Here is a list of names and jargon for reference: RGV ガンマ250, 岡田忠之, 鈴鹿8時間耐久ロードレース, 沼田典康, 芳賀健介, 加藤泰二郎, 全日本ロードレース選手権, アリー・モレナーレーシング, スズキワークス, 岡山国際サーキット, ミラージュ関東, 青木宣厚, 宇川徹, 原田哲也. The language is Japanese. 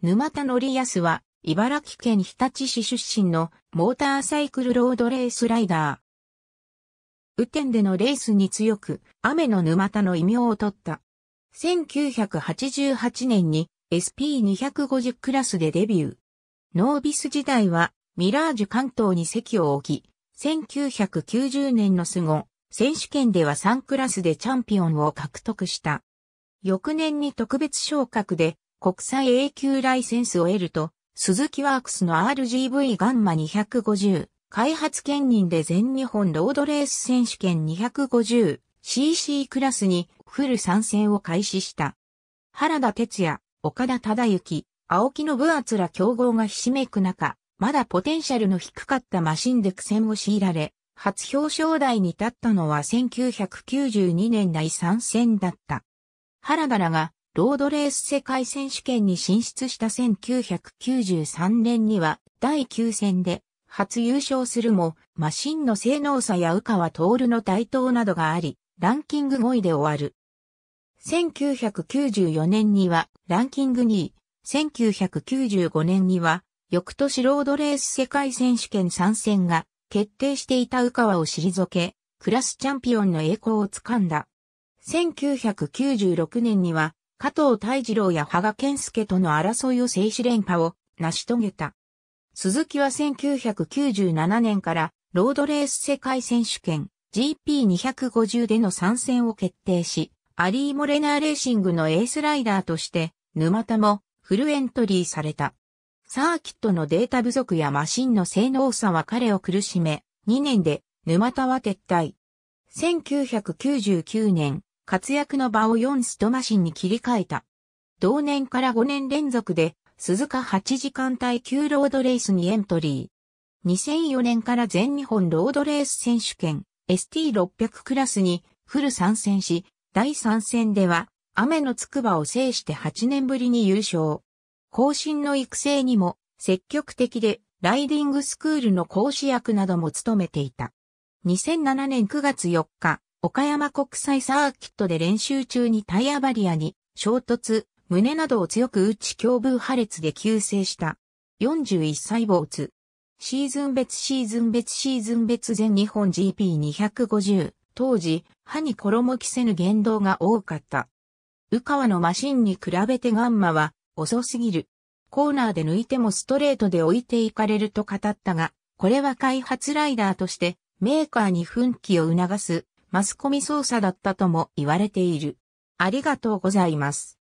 沼田典康は、茨城県日立市出身のモーターサイクルロードレースライダー。雨天でのレースに強く、雨の沼田の異名を取った。1988年に SP250 クラスでデビュー。ノービス時代は、ミラージュ関東に席を置き、1990年のスゴ選手権では3クラスでチャンピオンを獲得した。翌年に特別昇格で、国際 A 級ライセンスを得ると、スズキワークスの RGV ガンマ250、開発兼任で全日本ロードレース選手権 250cc クラスにフル参戦を開始した。原田哲也、岡田忠之、青木宣厚ら競合がひしめく中、まだポテンシャルの低かったマシンで苦戦を強いられ、初表彰台に立ったのは1992年第3戦だった。原田らが、ロードレース世界選手権に進出した1993年には第9戦で初優勝するもマシンの性能差や宇川徹の台頭などがありランキング5位で終わる。1994年にはランキング2位、1995年には翌年ロードレース世界選手権参戦が決定していた宇川を退けクラスチャンピオンの栄光を掴んだ。1996年には加藤泰二郎や芳賀健介との争いを制し連覇を成し遂げた。鈴木は1997年からロードレース世界選手権 GP250 での参戦を決定し、アリー・モレナーレーシングのエースライダーとして沼田もフルエントリーされた。サーキットのデータ不足やマシンの性能差は彼を苦しめ、2年で沼田は撤退。1999年、活躍の場を4ストマシンに切り替えた。同年から5年連続で、鈴鹿8時間耐久ロードレースにエントリー。2004年から全日本ロードレース選手権 ST600 クラスにフル参戦し、第3戦では雨の筑波を制して8年ぶりに優勝。後進の育成にも積極的で、ライディングスクールの講師役なども務めていた。2007年9月4日。岡山国際サーキットで練習中にタイヤバリアに衝突、胸などを強く打ち胸部破裂で急逝した。41歳没。シーズン別全日本 GP250。当時、歯に衣着せぬ言動が多かった。宇川のマシンに比べてガンマは遅すぎる。コーナーで抜いてもストレートで置いていかれると語ったが、これは開発ライダーとしてメーカーに奮起を促す。マスコミ操作だったとも言われている。ありがとうございます。